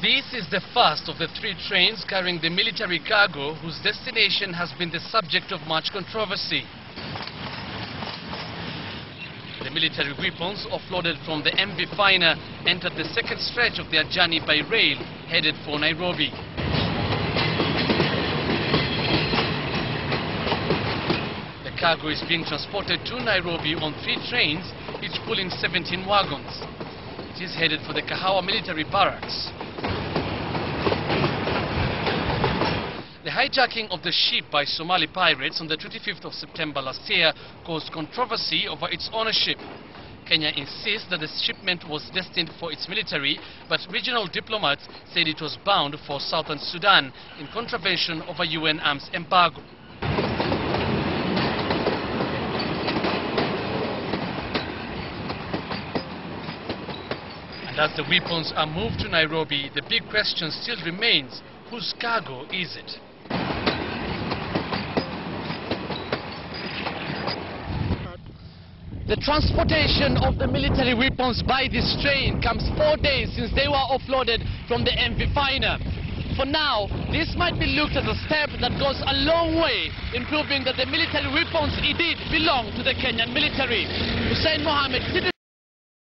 This is the first of the three trains carrying the military cargo whose destination has been the subject of much controversy. The military weapons offloaded from the MV Faina entered the second stretch of their journey by rail, headed for Nairobi. The cargo is being transported to Nairobi on three trains, each pulling 17 wagons. It is headed for the Kahawa military barracks. The hijacking of the ship by Somali pirates on the 25th of September last year caused controversy over its ownership. Kenya insists that the shipment was destined for its military, but regional diplomats said it was bound for southern Sudan in contravention of a UN arms embargo. And as the weapons are moved to Nairobi, the big question still remains, whose cargo is it? The transportation of the military weapons by this train comes 4 days since they were offloaded from the MV Faina. For now, this might be looked at as a step that goes a long way in proving that the military weapons indeed belong to the Kenyan military. Hussein Mohammed.